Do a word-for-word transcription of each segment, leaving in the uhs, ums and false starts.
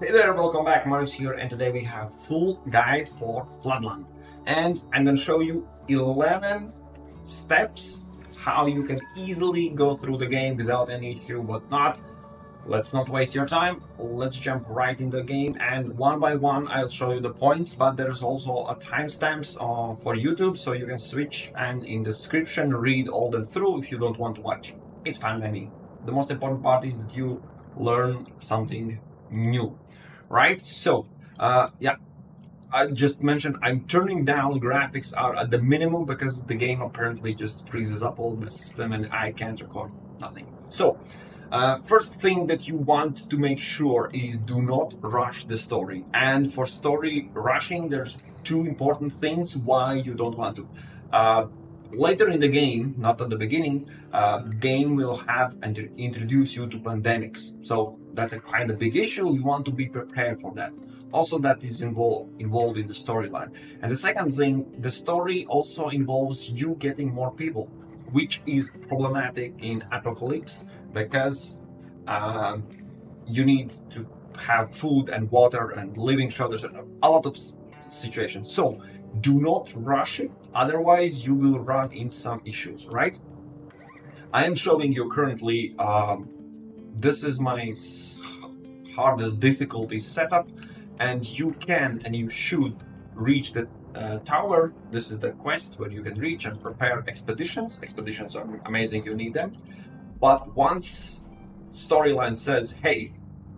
Hey there, welcome back, Mariss here, and today we have full guide for Floodland. And I'm going to show you eleven steps how you can easily go through the game without any issue whatnot. Let's not waste your time, let's jump right in the game, and one by one I'll show you the points, but there's also a timestamps uh, for YouTube, so you can switch and in the description read all them through if you don't want to watch. It's fine by me. The most important part is that you learn something new, right? So uh yeah, I just mentioned I'm turning down graphics are at the minimum because the game apparently just freezes up all the system and I can't record nothing. So uh first thing that you want to make sure is do not rush the story. And for story rushing, there's two important things why you don't want to. uh Later in the game, not at the beginning, uh, game will have and introduce you to pandemics. So that's a kind of big issue. You want to be prepared for that. Also, that is involved involved in the storyline. And the second thing, the story also involves you getting more people, which is problematic in apocalypse because uh, you need to have food and water and living shelters and a lot of situations. So do not rush it, otherwise you will run in some issues, right? I am showing you currently, um, this is my hardest difficulty setup, and you can and you should reach the uh, tower. This is the quest where you can reach and prepare expeditions. Expeditions are amazing, you need them. But once storyline says, hey,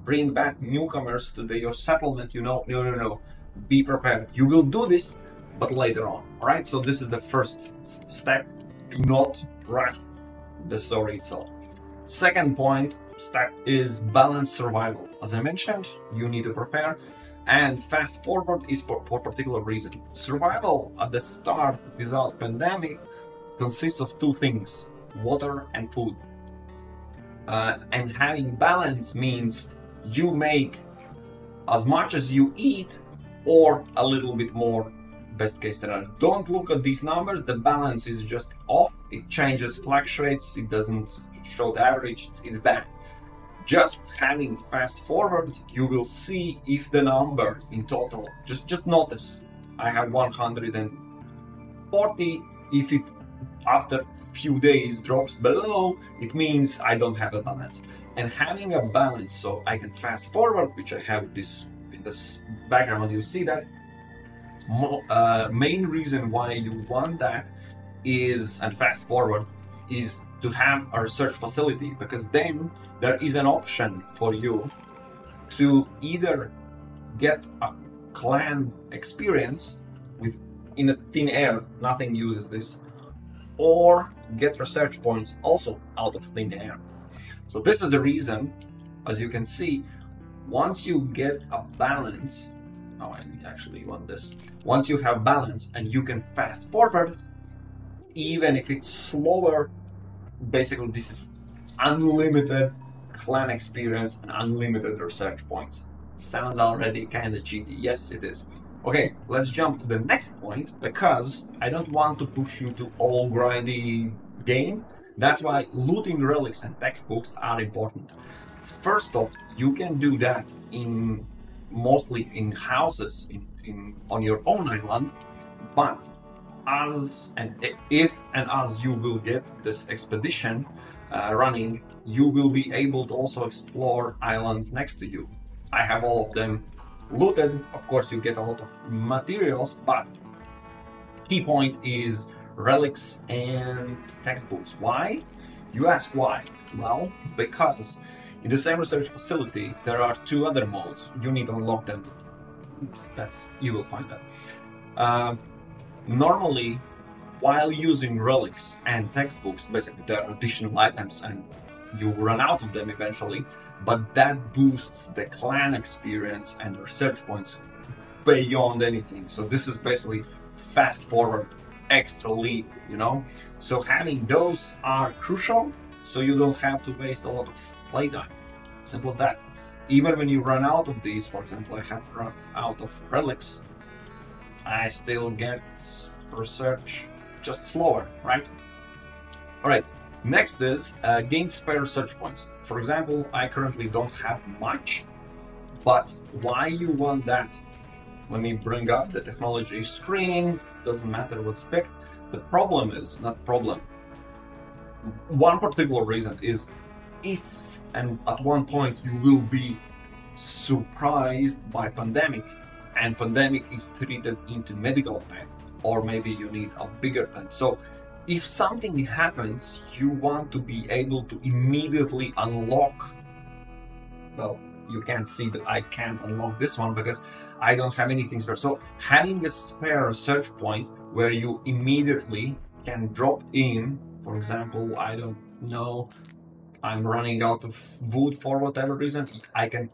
bring back newcomers to the, your settlement, you know, no, no, no, be prepared. You will do this, but later on, right? So this is the first step. Do not rush the story itself. Second point, step is balanced survival. As I mentioned, you need to prepare, and fast forward is for, for particular reason. Survival at the start without pandemic consists of two things, water and food. Uh, and having balance means you make as much as you eat or a little bit more. Best case scenario. Don't look at these numbers, the balance is just off, it changes, fluctuates, it doesn't show the average, it's bad. Just having fast forward, you will see if the number in total, just, just notice, I have one hundred forty, if it after few days drops below, it means I don't have a balance. And having a balance, so I can fast forward, which I have this, in this background, you see that. Uh, main reason why you want that is, and fast forward, is to have a research facility, because then there is an option for you to either get a clan experience with in a thin air, nothing uses this, or get research points also out of thin air. So this is the reason, as you can see, once you get a balance. Oh, I actually want this. Once you have balance and you can fast forward, even if it's slower, basically this is unlimited clan experience and unlimited research points. Sounds already kind of cheaty. Yes, it is. Okay, let's jump to the next point because I don't want to push you to all grindy game. That's why looting relics and textbooks are important. First off, you can do that in mostly in houses in, in on your own island, but as and if and as you will get this expedition uh, running, you will be able to also explore islands next to you. I have all of them looted. Of course you get a lot of materials, but key point is relics and textbooks. Why? You ask why? Well, because in the same research facility, there are two other modes. You need to unlock them. Oops, that's you will find that. Uh, normally, while using relics and textbooks, basically there are additional items and you run out of them eventually, but that boosts the clan experience and research points beyond anything. So this is basically fast forward, extra leap, you know? So having those are crucial, so you don't have to waste a lot of playtime. Simple as that. Even when you run out of these, for example, I have run out of relics, I still get research just slower, right? Alright, next is uh, gain spare research points. For example, I currently don't have much, But why you want that? Let me bring up the technology screen. Doesn't matter what spec. The problem is, not problem. One particular reason is if and at one point you will be surprised by pandemic, and pandemic is treated into medical tent, or maybe you need a bigger tent. So if something happens, you want to be able to immediately unlock. Well, you can't see that I can't unlock this one because I don't have anything spare. So having a spare search point where you immediately can drop in, for example, I don't know, I'm running out of wood for whatever reason, I can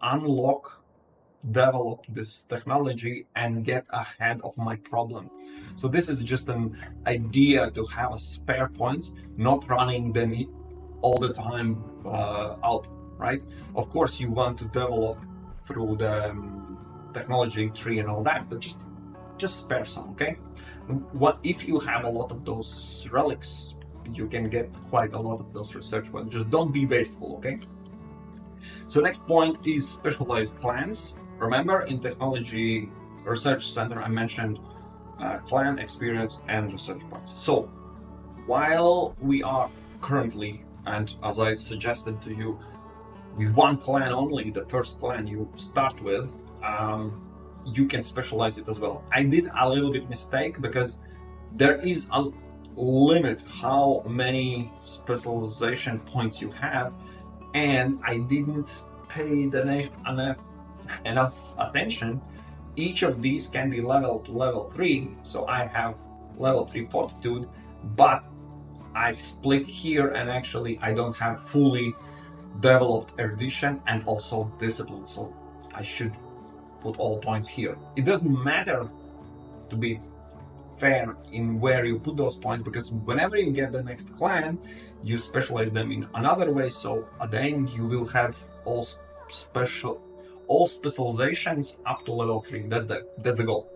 unlock, develop this technology and get ahead of my problem. So this is just an idea to have a spare points, not running them all the time uh, out, right? Of course, you want to develop through the um, technology tree and all that, but just just spare some, okay? What if you have a lot of those relics? You can get quite a lot of those research ones. Just don't be wasteful, okay? So next point is specialized clans. Remember, in Technology Research Center, I mentioned uh, clan experience and research points. So while we are currently, and as I suggested to you, with one clan only, the first clan you start with, um, you can specialize it as well. I did a little bit mistake because there is a limit how many specialization points you have, and I didn't pay the enough, enough attention. Each of these can be leveled to level three, so I have level three fortitude, but I split here and actually I don't have fully developed erudition and also discipline, so I should put all points here. It doesn't matter, to be fair, in where you put those points, because whenever you get the next clan, you specialize them in another way. So at the end, you will have all special, all specializations up to level three. That's the that's the goal.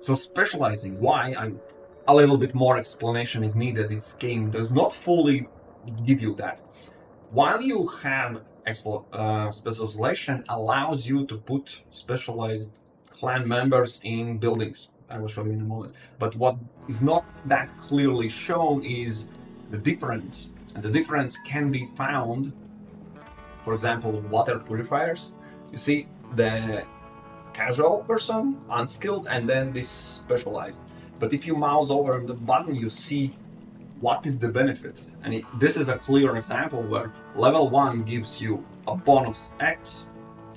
So specializing, why? I'm a little bit more explanation is needed. This game does not fully give you that. While you have uh, specialization, allows you to put specialized clan members in buildings. I will show you in a moment. But what is not that clearly shown is the difference. And the difference can be found, for example, water purifiers. You see the casual person, unskilled, and then this specialized. But if you mouse over the button, you see what is the benefit. And it, this is a clear example where level one gives you a bonus X,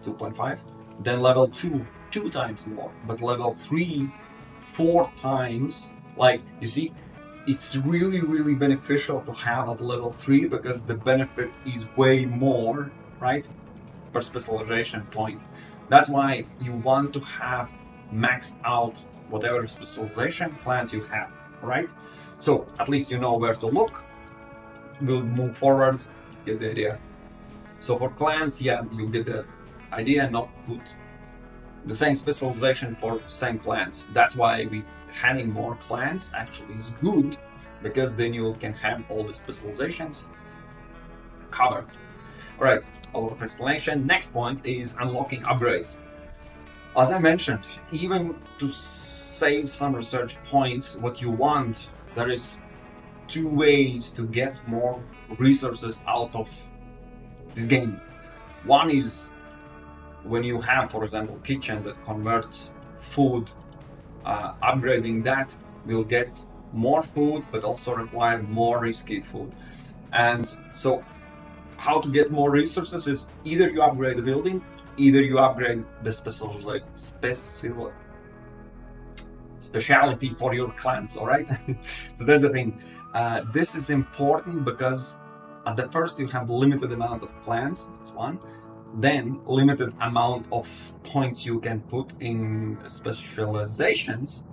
two point five, then level two, two times more, but level three, four times. Like, you see, it's really, really beneficial to have at level three because the benefit is way more, right, per specialization point. That's why you want to have maxed out whatever specialization plans you have, right? So at least you know where to look. We'll move forward, get the idea. So for clans, yeah, you get the idea, not put the same specialization for same clans. That's why we having more clans actually is good, because then you can have all the specializations covered. All right, a lot of explanation. Next point is unlocking upgrades. As I mentioned, even to save some research points, what you want, there is two ways to get more resources out of this game. One is when you have, for example, kitchen that converts food, uh, upgrading that will get more food, but also require more risky food. And so how to get more resources is either you upgrade the building, either you upgrade the special, like, special, speciality for your clans, all right? So that's the thing. Uh, this is important because at the first you have limited amount of clans, that's one. Then limited amount of points you can put in specializations.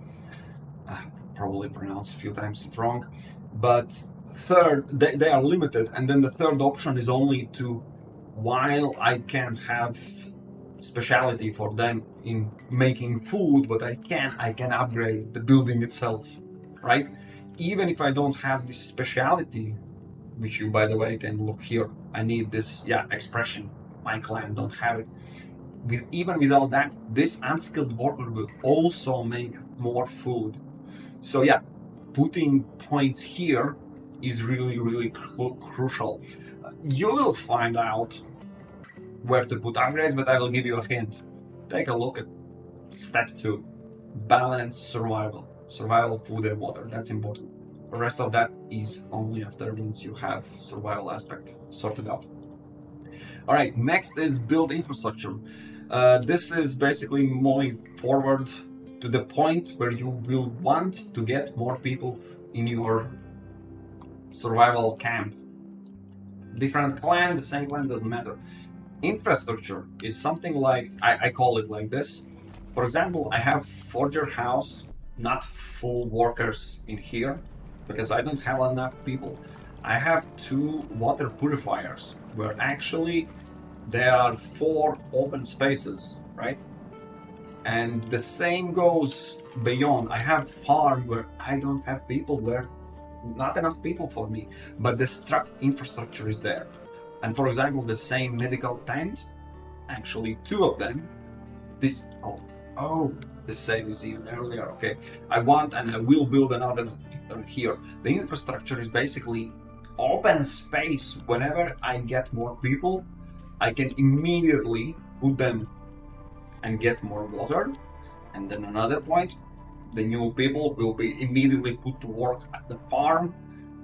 I probably pronounced a few times it wrong, but third, they, they are limited. And then the third option is only to, while I can have speciality for them in making food, but I can, I can upgrade the building itself, right? Even if I don't have this speciality, which you, by the way, can look here, I need this, yeah, expression. My clan don't have it. with, even without that, this unskilled worker will also make more food. So yeah, putting points here is really, really crucial. You will find out where to put upgrades, but I will give you a hint. Take a look at step two, balance survival. Survival, food and water, that's important. The rest of that is only after once you have survival aspect sorted out. All right, next is build infrastructure. Uh, this is basically moving forward to the point where you will want to get more people in your survival camp. Different clan, the same clan, doesn't matter. Infrastructure is something like, I, I call it like this. For example, I have Forger House, not full workers in here, because I don't have enough people. I have two water purifiers, where actually there are four open spaces, right? And the same goes beyond. I have farm where I don't have people, there not enough people for me, but the infrastructure is there. And for example, the same medical tent, actually two of them, this, oh, oh, the same is even earlier, okay. I want and I will build another here. The infrastructure is basically open space. Whenever I get more people, I can immediately put them and get more water. And then another point, the new people will be immediately put to work at the farm,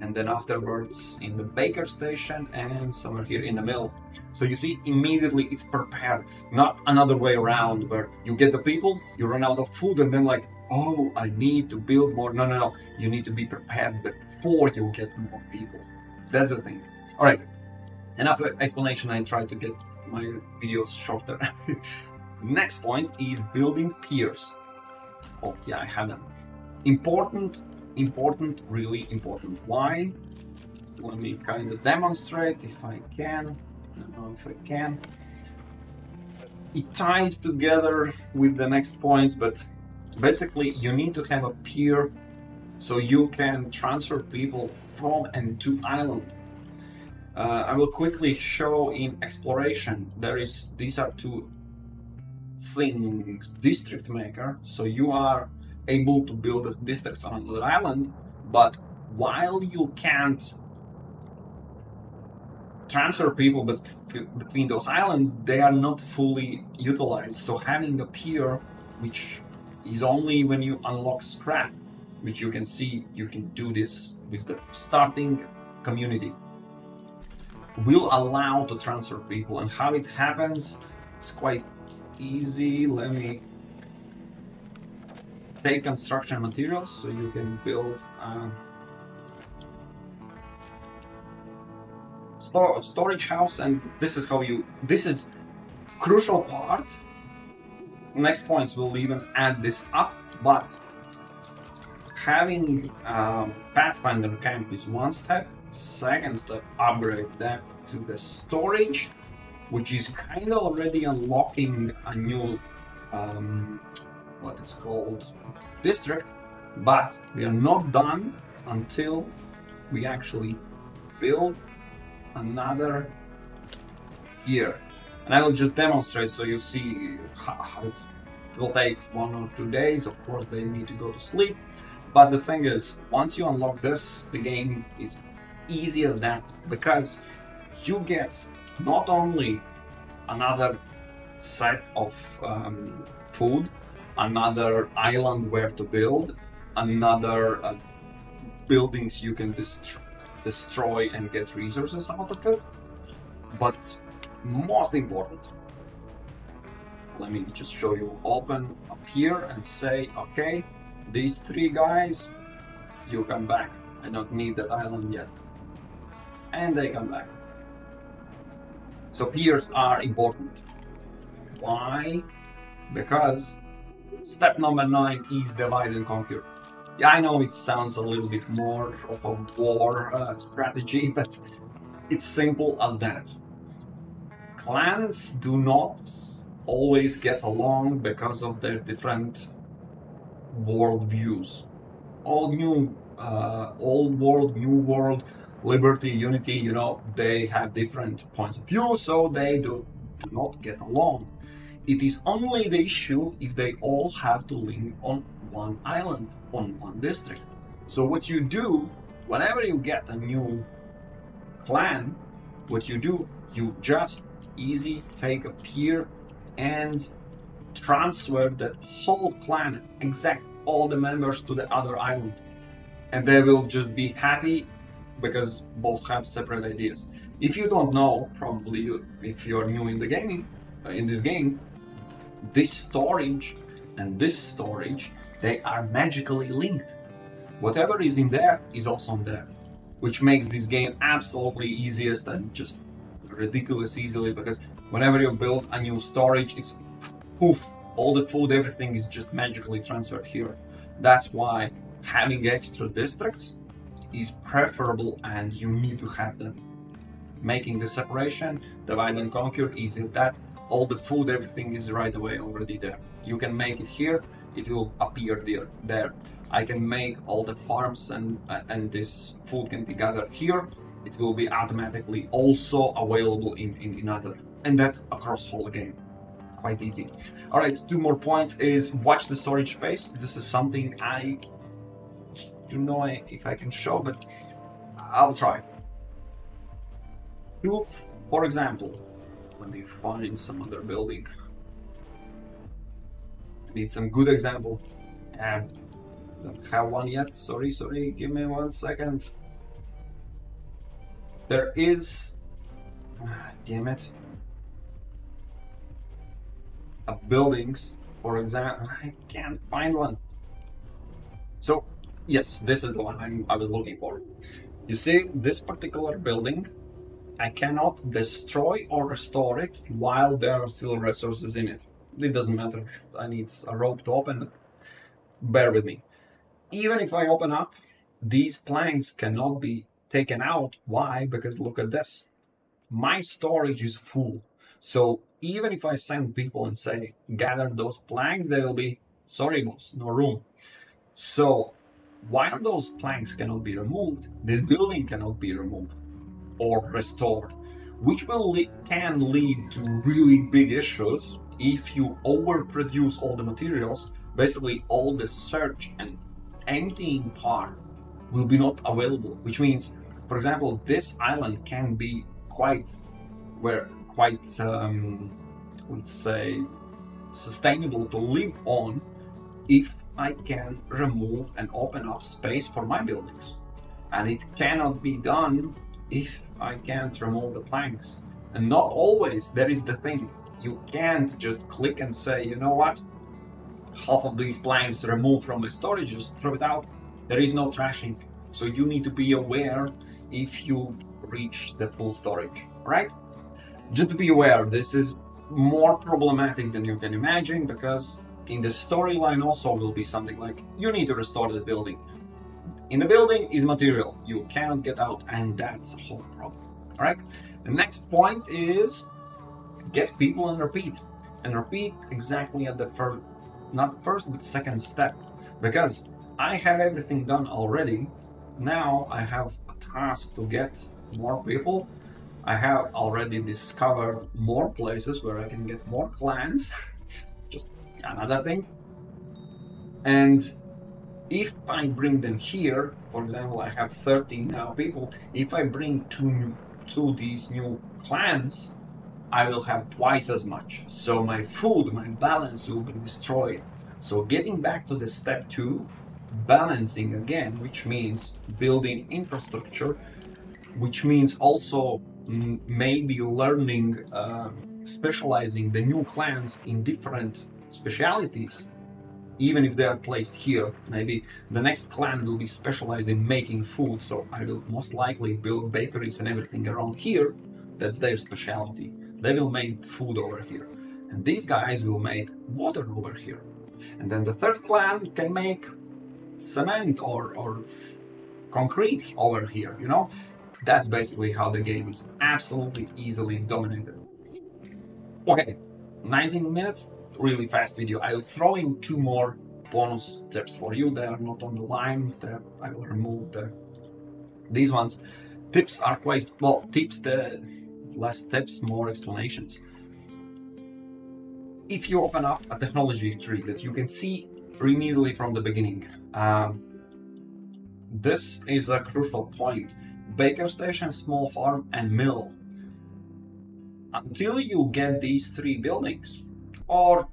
and then afterwards in the baker station and somewhere here in the mill. So you see, immediately it's prepared, not another way around where you get the people, you run out of food, and then like, oh, I need to build more. No, no, no. You need to be prepared before you get more people. That's the thing. All right. Enough explanation. I try to get my videos shorter. Next point is building peers. Oh, yeah, I have them. Important, important, really important. Why? Let me kind of demonstrate if I can. I don't know if I can. It ties together with the next points, but basically, you need to have a peer so you can transfer people from and to island. Uh, I will quickly show in exploration. There is, these are two things. District maker, so you are able to build a district on another island, but while you can't transfer people bet between those islands, they are not fully utilized. So having a peer, which is only when you unlock scrap, which you can see you can do this with the starting community, will allow to transfer people. And how it happens, it's quite easy. Let me take construction materials so you can build a store storage house, and this is how you, this is crucial part. Next points will even add this up, but having a Pathfinder camp is one step. Second step, upgrade that to the storage, which is kind of already unlocking a new, um, what it's called, district, but we are not done until we actually build another year. And I will just demonstrate so you see how it will take one or two days. Of course, they need to go to sleep. But the thing is, once you unlock this, the game is easy as that, because you get not only another set of um, food, another island where to build, another uh, buildings you can dest destroy and get resources out of it, but most important, let me just show you, open up here and say, okay, these three guys, you come back. I don't need that island yet. And they come back. So peers are important. Why? Because step number nine is divide and conquer. Yeah, I know it sounds a little bit more of a war uh, strategy, but it's simple as that. Clans do not always get along because of their different worldviews. Old, new, uh, old world, new world, liberty, unity, you know, they have different points of view, so they do, do not get along. It is only the issue if they all have to live on one island, on one district. So what you do, whenever you get a new plan, what you do, you just easy take a peer and transfer that whole clan, exact all the members to the other island. And they will just be happy because both have separate ideas. If you don't know, probably you, if you're new in the gaming, uh, in this game, this storage and this storage, they are magically linked. Whatever is in there is also in there, which makes this game absolutely easiest and just ridiculous easily, because whenever you build a new storage, it's poof, all the food, everything is just magically transferred here. That's why having extra districts is preferable and you need to have them. Making the separation, divide and conquer, easy as that. All the food, everything is right away already there. You can make it here, it will appear there. there. I can make all the farms and, uh, and this food can be gathered here. It will be automatically also available in, in, in other, and that's across whole game. Quite easy. All right, two more points is watch the storage space. This is something I don't know if I can show, but I'll try. For example, let me find some other building. I need some good example. Um, don't have one yet. Sorry, sorry. Give me one second. There is, damn it, a buildings, for example, I can't find one. So, yes, this is the one I'm, I was looking for. You see, this particular building, I cannot destroy or restore it while there are still resources in it. It doesn't matter. I need a rope to open it. Bear with me. Even if I open up, these planks cannot be taken out. Why? Because look at this. My storage is full. So even if I send people and say, gather those planks, they'll be, sorry boss, no room. So while those planks cannot be removed, this building cannot be removed or restored, which will le- can lead to really big issues if you overproduce all the materials. Basically all the search and emptying part will be not available, which means, for example, this island can be quite, where quite, um, let's say, sustainable to live on if I can remove and open up space for my buildings. And it cannot be done if I can't remove the planks. And not always, there is the thing. You can't just click and say, you know what, half of these planks removed from the storage, just throw it out. There is no trashing. So you need to be aware if you reach the full storage, right? Just to be aware, this is more problematic than you can imagine, because in the storyline also will be something like, you need to restore the building. In the building is material, you cannot get out, and that's a whole problem, all right? The next point is get people and repeat. And repeat exactly at the first, not first, but second step. Because I have everything done already, now I have a task to get more people. I have already discovered more places where I can get more clans, just another thing. And if I bring them here, for example, I have thirteen now people, if I bring two, two these new clans, I will have twice as much. So my food, my balance will be destroyed. So getting back to the step two, balancing again, which means building infrastructure, which means also maybe learning, uh, specializing the new clans in different specialities, even if they are placed here. Maybe the next clan will be specialized in making food, so I will most likely build bakeries and everything around here. That's their specialty. They will make food over here, and these guys will make water over here. And then the third clan can make cement or, or concrete over here, you know? That's basically how the game is absolutely easily dominated. Okay, nineteen minutes, really fast video. I'll throw in two more bonus tips for you. They are not on the line. They're, I will remove the, these ones. Tips are quite, well, tips, the less tips, more explanations. if you open up a technology tree that you can see immediately from the beginning. Um, this is a crucial point. Baker station, small farm, and mill. Until you get these three buildings, or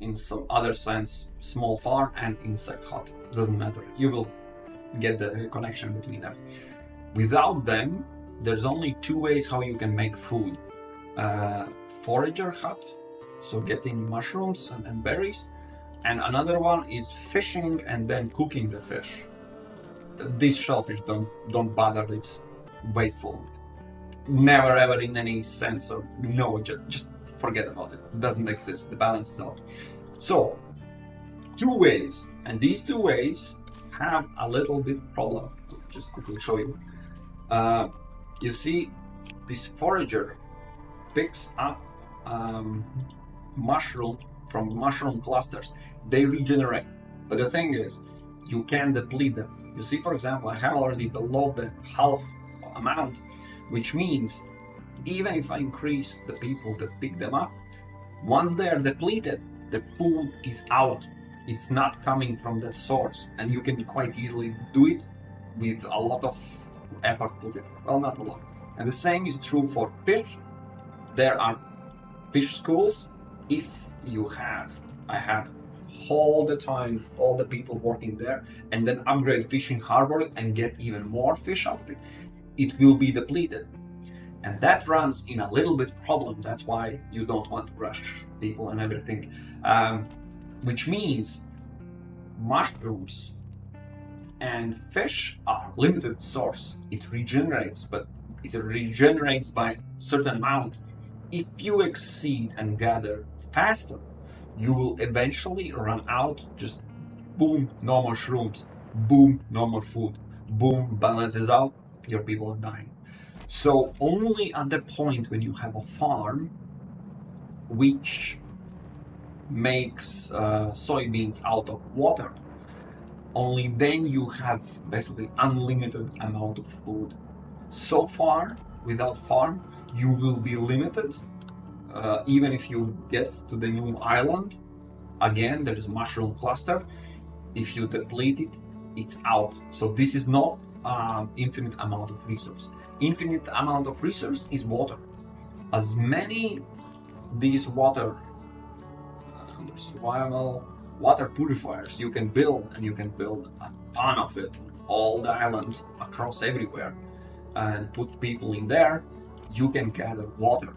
in some other sense, small farm and insect hut, doesn't matter, you will get the connection between them. Without them, there's only two ways how you can make food. Uh, forager hut, so getting mushrooms and, and berries, and another one is fishing and then cooking the fish. These shellfish don't don't bother, it's wasteful. Never ever in any sense of no, just, just forget about it. It doesn't exist, the balance is out. So, two ways, and these two ways have a little bit problem. I'll just quickly show you. Uh, you see, this forager picks up um, mushroom from mushroom clusters. They regenerate, but the thing is, you can deplete them. You see, for example, I have already below the half amount, which means even if I increase the people that pick them up, once they are depleted, the food is out. It's not coming from the source, and you can quite easily do it with a lot of effort put in. Well, not a lot. And the same is true for fish. There are fish schools. If you have, I have all the time, all the people working there, and then upgrade fishing harbor and get even more fish out of it, it will be depleted. And that runs in a little bit problem. That's why you don't want to rush people and everything. Um, which means mushrooms and fish are limited source. It regenerates, but it regenerates by a certain amount. If you exceed and gather faster, you will eventually run out. Just boom, no more shrooms, boom, no more food, boom, balance is out, your people are dying. So only at the point when you have a farm, which makes uh, soybeans out of water, only then you have basically unlimited amount of food. So far, without farm, you will be limited. Uh, even if you get to the new island, again, there is mushroom cluster. If you deplete it, it's out. So this is not uh, infinite amount of resource. Infinite amount of resource is water. As many these water uh, survival water purifiers you can build, and you can build a ton of it, all the islands across everywhere, and put people in there, you can gather water.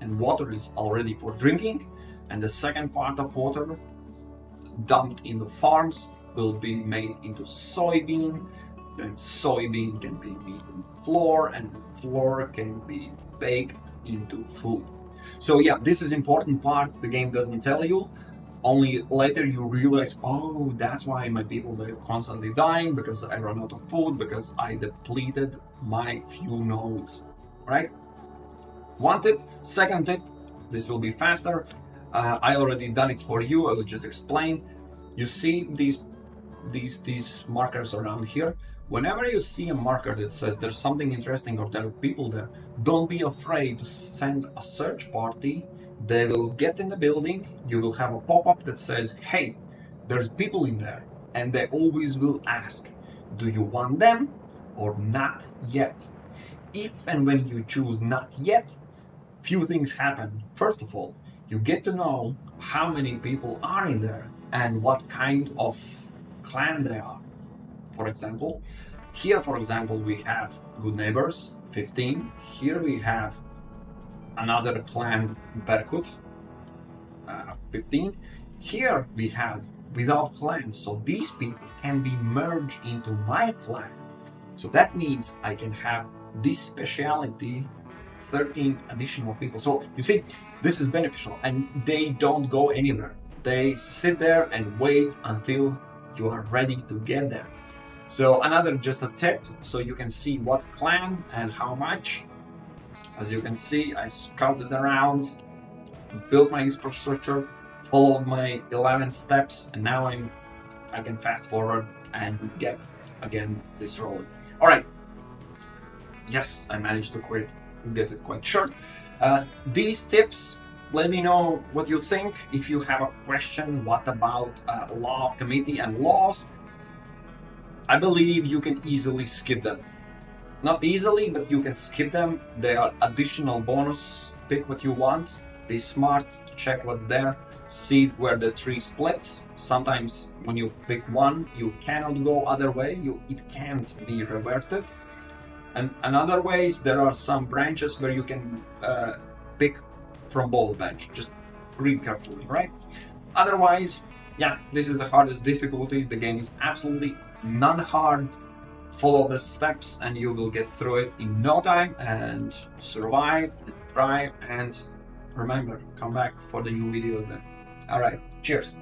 And water is already for drinking, and the second part of water dumped in the farms will be made into soybean, then soybean can be made in flour, and flour can be baked into food. So yeah, this is important part the game doesn't tell you. Only later you realize, oh, that's why my people were constantly dying, because I ran out of food, because I depleted my few nodes, right? One tip. Second tip, this will be faster. Uh, I already done it for you. I will just explain. You see these, these, these markers around here. Whenever you see a marker that says there's something interesting or there are people there, don't be afraid to send a search party. They will get in the building. You will have a pop-up that says, hey, there's people in there. And they always will ask, do you want them or not yet? If and when you choose not yet, few things happen. First of all, you get to know how many people are in there and what kind of clan they are. For example, here, for example, we have Good Neighbors, fifteen. Here we have another clan, Berkut, uh, fifteen. Here we have without clans, so these people can be merged into my clan. So that means I can have this speciality, thirteen additional people. So you see, this is beneficial, and they don't go anywhere. They sit there and wait until you are ready to get them. So another just a tip, so you can see what clan and how much. As you can see, I scouted around, built my infrastructure, followed my eleven steps, and now I'm I can fast forward and get again this rolling. All right. Yes, I managed to quit, get it quite short. Uh, these tips Let me know what you think. If you have a question, what about uh, law committee and laws? I believe you can easily skip them. Not easily, but you can skip them. They are additional bonus. Pick what you want. Be smart. Check what's there. See where the tree splits. Sometimes when you pick one, you cannot go other way. You it can't be reverted. And another way is there are some branches where you can uh, pick from ball bench. Just read carefully, right? Otherwise, yeah, this is the hardest difficulty. The game is absolutely non-hard. Follow the steps and you will get through it in no time and survive, and thrive, and remember, come back for the new videos then. Alright, cheers!